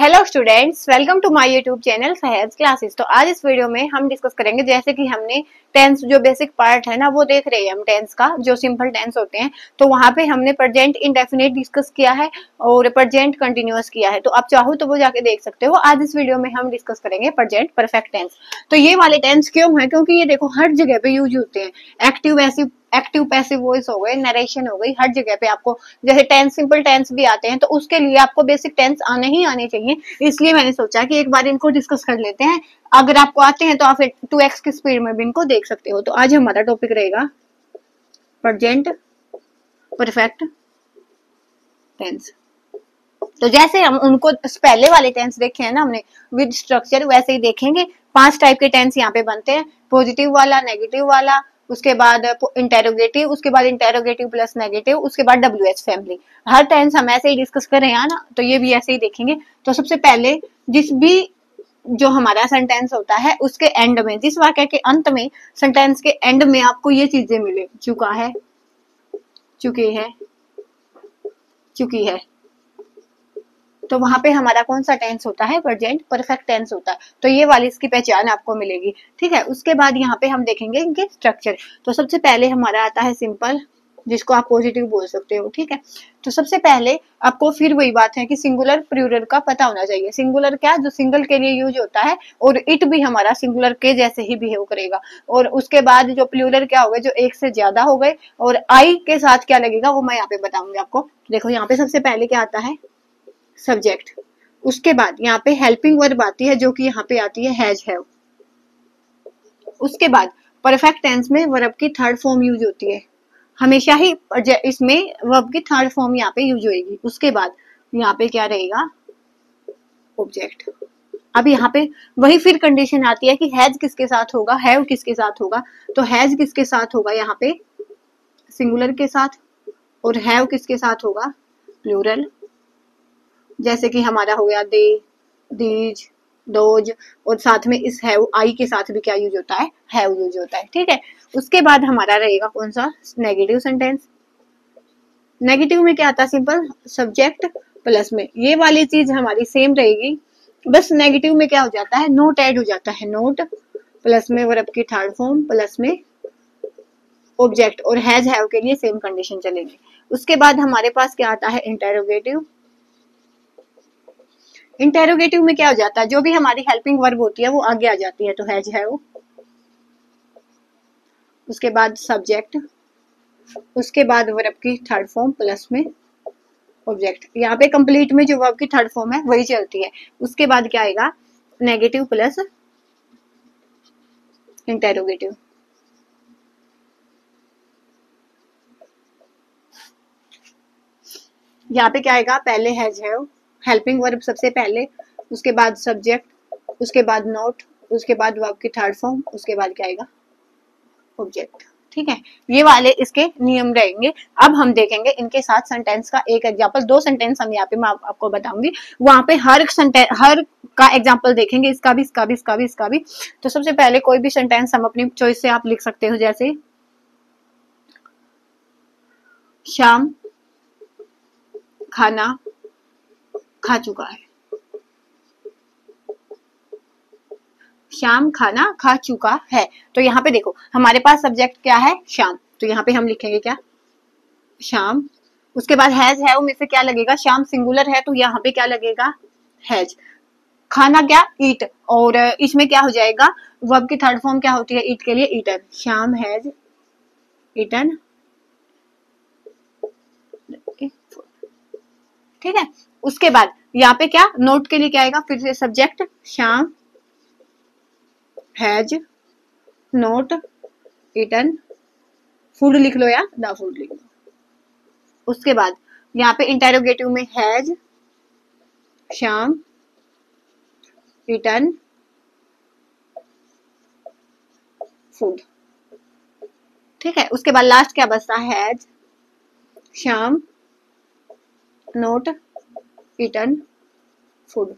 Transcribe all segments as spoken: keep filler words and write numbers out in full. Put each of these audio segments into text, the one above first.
Hello students, welcome to my YouTube channel Sahaj classes. तो आज इस वीडियो में हम डिस्कस करेंगे, जैसे कि हमने टेंस जो बेसिक पार्ट है ना वो देख रहे हैं हम टेंस का, जो सिंपल टेंस होते हैं, तो वहाँ पे हमने प्रेजेंट इंडेफिनिट डिस्कस किया है और प्रेजेंट कंटिन्यूअस किया है। तो आप चाहो तो वो जाके देख सकते हो। आज इस वीडियो में हम डिस्कस करेंगे प्रेजेंट परफेक्ट टेंस। तो ये वाले टेंस क्यों है? क्योंकि ये देखो हर जगह पे यूज होते हैं। एक्टिव ऐसी एक्टिव पैसिव वॉइस हो गए, नरेशन हो गई, हर जगह पे आपको, जैसे टेंस सिंपल टेंस भी आते हैं, तो उसके लिए आपको बेसिक टेंस आने ही आने चाहिए। इसलिए मैंने सोचा कि एक बार इनको डिस्कस कर लेते हैं। अगर आपको आते हैं तो आप टू एक्स की स्पीड में भी इनको देख सकते हो। तो आज हमारा टॉपिक रहेगा प्रेजेंट परफेक्ट टेंस। तो जैसे हम उनको पहले वाले टेंस देखे हैं ना हमने विद स्ट्रक्चर, वैसे ही देखेंगे। पांच टाइप के टेंस यहाँ पे बनते हैं, पॉजिटिव वाला, नेगेटिव वाला, उसके बाद इंटेरोगेटिव, उसके बाद इंटेरोगेटिव प्लस नेगेटिव, उसके बाद डब्ल्यू एच फैमिली। हर टेंस हम ऐसे ही डिस्कस कर रहे हैं ना, तो ये भी ऐसे ही देखेंगे। तो सबसे पहले जिस भी जो हमारा सेंटेंस होता है उसके एंड में, जिस वाक्य के अंत में, सेंटेंस के एंड में आपको ये चीजें मिले, चुका है, चुकी है, चुकी है, तो वहां पे हमारा कौन सा टेंस होता है? प्रेजेंट परफेक्ट टेंस होता है। तो ये वाली इसकी पहचान आपको मिलेगी, ठीक है। उसके बाद यहाँ पे हम देखेंगे इनके स्ट्रक्चर। तो सबसे पहले हमारा आता है सिंपल, जिसको आप पॉजिटिव बोल सकते हो, ठीक है। तो सबसे पहले आपको फिर वही बात है कि सिंगुलर प्लूरल का पता होना चाहिए। सिंगुलर क्या? जो सिंगल के लिए यूज होता है, और इट भी हमारा सिंगुलर के जैसे ही बिहेव करेगा। और उसके बाद जो प्लूरल क्या हो गए, जो एक से ज्यादा हो गए। और आई के साथ क्या लगेगा वो मैं यहाँ पे बताऊंगी आपको। देखो यहाँ पे सबसे पहले क्या आता है? सब्जेक्ट। उसके बाद यहाँ पे हेल्पिंग वर्ब आती है, जो कि यहाँ पे आती है हैज हैव। उसके बाद परफेक्ट टेंस में वर्ब की थर्ड फॉर्म यूज होती है, हमेशा ही इसमें वर्ब की थर्ड फॉर्म यहाँ पे यूज होगी। उसके बाद यहाँ पे क्या रहेगा? ऑब्जेक्ट। अब यहाँ पे वही फिर कंडीशन आती है कि हैज किसके साथ होगा, हैव किसके साथ होगा। तो हैज किसके साथ होगा? यहाँ पे सिंगुलर के साथ। और हैव किसके साथ होगा? प्लूरल, जैसे कि हमारा हो गया दे, दीज, दोज, और साथ में इस हैव आई के साथ भी क्या यूज होता है? हैव यूज होता है, ठीक है। उसके बाद हमारा रहेगा कौन सा? Negative sentence. नेगेटिव में क्या आता है? सिंपल सब्जेक्ट प्लस में, ये वाली चीज हमारी सेम रहेगी, बस नेगेटिव में क्या हो जाता है? नोट ऐड हो जाता है, नोट प्लस में वर्ब की थर्ड फॉर्म प्लस में ऑब्जेक्ट। और हैज हैव के लिए सेम कंडीशन चलेगी। उसके बाद हमारे पास क्या आता है? इंटेरोगेटिव। इंटेरोगेटिव में क्या हो जाता है? जो भी हमारी हेल्पिंग वर्ब होती है वो आगे आ जाती है, तो हैज है वो। उसके बाद सब्जेक्ट, उसके बाद वर्ब की थर्ड फॉर्म प्लस में ऑब्जेक्ट। यहाँ पे कंप्लीट में जो वर्ब की थर्ड फॉर्म है वही चलती है। उसके बाद क्या आएगा? Negative plus interrogative. यहाँ पे क्या आएगा? पहले हैज है, हेल्पिंग वर्ब सबसे पहले, उसके बाद सब्जेक्ट, उसके बाद नोट, उसके बाद वर्ब की थर्ड फॉर्म, उसके बाद क्या आएगा? ऑब्जेक्ट, ठीक है। ये वाले इसके नियम रहेंगे। अब हम देखेंगे इनके साथ सेंटेंस का एक एग्जांपल। दो सेंटेंस हम यहाँ पे मैं आप, आपको बताऊंगी, वहां पे हर सेंटेंस हर का एग्जांपल देखेंगे, इसका भी, इसका भी, इसका भी, इसका भी। तो सबसे पहले कोई भी सेंटेंस हम अपनी चॉइस से आप लिख सकते हो, जैसे शाम खाना खा चुका है, शाम खाना खा चुका है। तो यहाँ पे देखो हमारे पास सब्जेक्ट क्या है? शाम। तो यहाँ पे हम लिखेंगे क्या? शाम। उसके बाद हैज है, उनमें से क्या लगेगा? शाम सिंगुलर है, तो यहाँ पे क्या लगेगा? हैज। खाना क्या? ईट। और इसमें क्या हो जाएगा? वर्ब की थर्ड फॉर्म क्या होती है ईट के लिए? ईटन। शाम हैज ईटन, ठीक है। उसके बाद यहाँ पे क्या? नोट के लिए क्या आएगा? फिर से सब्जेक्ट, शाम हैज नोट ईटन, फूड लिख लो या द फूड लिख लो। उसके बाद यहाँ पे इंटेरोगेटिव में हैज शाम ईटन फूड, ठीक है। उसके बाद लास्ट क्या बचता है? हैज शाम नोट ईटन फूड।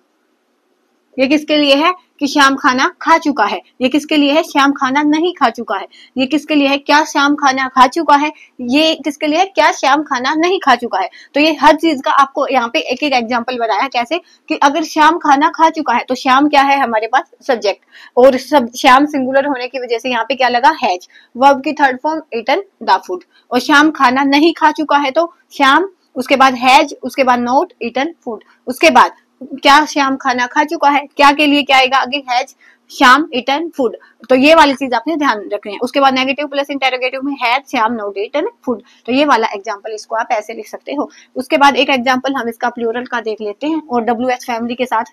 ये किसके लिए है कि श्याम खाना खा चुका है। ये किसके लिए है? श्याम खाना नहीं खा चुका है। ये किसके लिए है? क्या श्याम खाना खा चुका है। ये किसके लिए है? क्या श्याम खाना नहीं खा चुका है। तो ये हर चीज का आपको यहाँ पे एक एक एग्जाम्पल बनाया कैसे कि अगर श्याम खाना खा चुका है तो श्याम क्या है हमारे पास? सब्जेक्ट। और सब श्याम सिंगुलर होने की वजह से यहाँ पे क्या लगा? हैज। वर्ब की third form eaten the food. और श्याम खाना नहीं खा चुका है तो श्याम, उसके बाद हैज, उसके बाद नॉट ईटन फूड, उसके बाद क्या श्याम खाना खा चुका है। क्या के लिए क्या आएगा आगे? Has Shyam eaten food. तो ये वाली चीज आपने ध्यान रखनी है। उसके बाद नेगेटिव प्लस इंटरोगेटिव में has Shyam not eaten food. तो ये वाला एग्जांपल इसको आप ऐसे लिख सकते हो। उसके बाद एक एग्जांपल हम इसका प्लूरल का देख लेते हैं और डब्ल्यू एच फैमिली के साथ।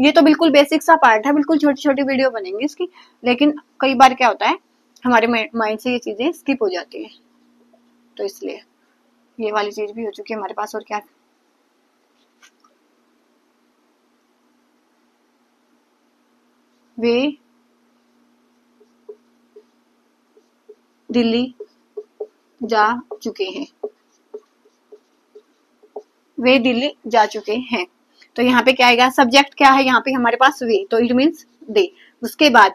ये तो बिल्कुल बेसिक सा पार्ट है, बिल्कुल छोटी छोटी वीडियो बनेंगी इसकी, लेकिन कई बार क्या होता है हमारे माइंड से ये चीजें स्किप हो जाती है, तो इसलिए ये वाली चीज भी हो चुकी है हमारे पास। और क्या वे दिल्ली जा चुके हैं, वे दिल्ली जा चुके हैं। तो यहाँ पे क्या आएगा? सब्जेक्ट क्या है यहाँ पे हमारे पास? वे, तो इट मीन्स दे। उसके बाद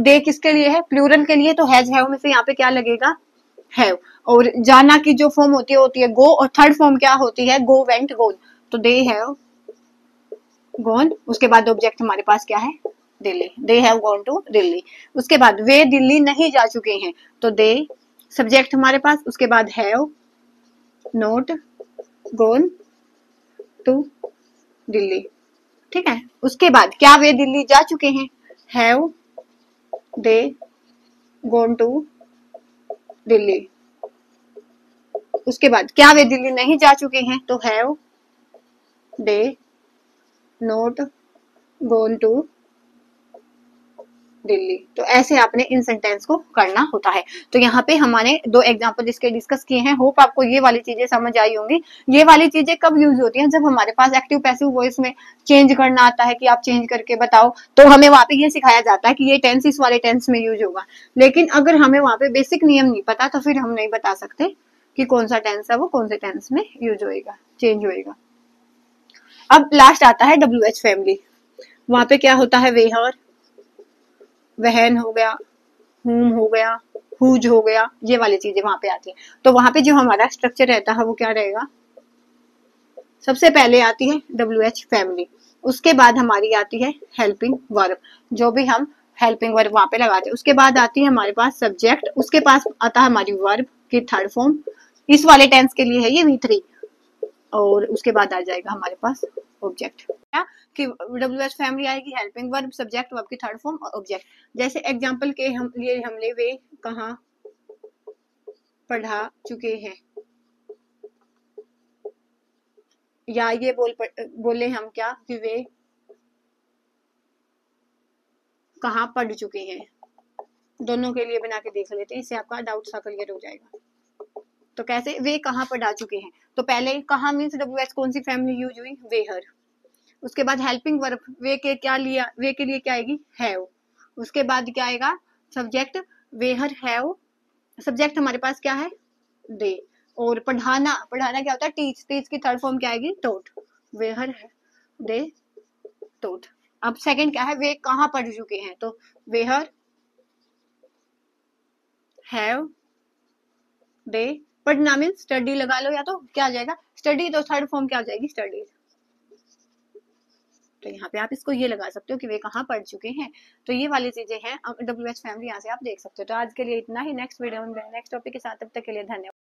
दे किसके लिए है? प्लूरल के लिए, तो हैज हैव में से यहाँ पे क्या लगेगा? हैव। और जाना की जो फॉर्म होती है होती है गो, और थर्ड फॉर्म क्या होती है? Go went gone. तो दे हैव गोन। उसके बाद ऑब्जेक्ट हमारे पास क्या है? Delhi. They have gone to Delhi. उसके बाद वे दिल्ली नहीं जा चुके हैं, तो दे सब्जेक्ट हमारे पास, उसके बाद have not gone to Delhi. ठीक है। उसके बाद क्या वे दिल्ली जा चुके हैं? Have they gone to Delhi. उसके बाद क्या वे दिल्ली नहीं जा चुके हैं? तो have they not gone to Delhi. तो ऐसे आपने इन सेंटेंस को करना होता है। तो यहाँ पे हमारे दो एग्जांपल इसके डिस्कस किए हैं। होप आपको ये वाली चीजें समझ आई होंगी। ये वाली चीजें कब यूज होती हैं? जब हमारे पास एक्टिव पैसिव वॉइस में चेंज करना आता है कि आप चेंज करके बताओ, तो हमें वहाँ पे ये सिखाया जाता है कि ये टेंस इस वाले टेंस में यूज होगा। लेकिन अगर हमें वहाँ पे बेसिक नियम नहीं पता तो फिर हम नहीं बता सकते कि कौन सा टेंस है वो कौन से टेंस में यूज होएगा, चेंज होएगा। अब लास्ट आता है डब्ल्यू एच फैमिली। वहाँ पे क्या होता है? वे, हर, वहन हो गया, हुम हो गया, हुज हो गया, ये वाली चीजें वहां पे आती है। तो वहां पे जो हमारा स्ट्रक्चर रहता है वो क्या रहेगा? सबसे पहले आती है डब्ल्यू एच फैमिली, उसके बाद हमारी आती है हेल्पिंग वर्ब, जो भी हम हेल्पिंग वर्ब वहां पे लगाते हैं। उसके बाद आती है हमारे पास सब्जेक्ट, उसके पास आता है हमारी वर्ब की थर्ड फॉर्म, इस वाले टेंस के लिए है ये वी थ्री, और उसके बाद आ जाएगा हमारे पास ऑब्जेक्ट। कि डब्ल्यू एच फैमिली आएगी, हेल्पिंग वर्ब, सब्जेक्ट, वर्ब की थर्ड फॉर्म और ऑब्जेक्ट। जैसे एग्जांपल के हम लिए हमने वे कहाँ पढ़ा चुके हैं, या ये बोल बोले हम क्या कि वे कहाँ पढ़ चुके हैं। दोनों के लिए बना के देख लेते हैं, इससे आपका डाउट सा क्लियर हो जाएगा। तो कैसे? वे कहाँ पढ़ा चुके हैं, तो पहले कहाँ मीन्स डब्ल्यू एच कौन सी फैमिली यूज हुई? वे, हर। उसके बाद हेल्पिंग वर्ब वे के क्या लिया? वे के लिए क्या आएगी? हैव। उसके बाद क्या आएगा? Subject way, her, have. Subject हमारे पास क्या है? दे। और पढ़ाना, पढ़ाना क्या होता है? टीच। टीच की थर्ड फॉर्म क्या आएगी? टोट। वे, हर, दे, टोट। अब सेकंड क्या है? वे कहाँ पढ़ चुके हैं, तो वे, हर, हैव, दे। पढ़ना मीन स्टडी लगा लो, या तो क्या आ जाएगा? स्टडी। तो थर्ड फॉर्म क्या हो जाएगी? स्टडी। तो यहाँ पे आप इसको ये लगा सकते हो कि वे कहाँ पढ़ चुके हैं। तो ये वाली चीजें हैं डब्ल्यू एच फैमिली, यहाँ से आप देख सकते हो। तो आज के लिए इतना ही। नेक्स्ट वीडियो में नेक्स्ट टॉपिक के साथ, तब तक के लिए धन्यवाद।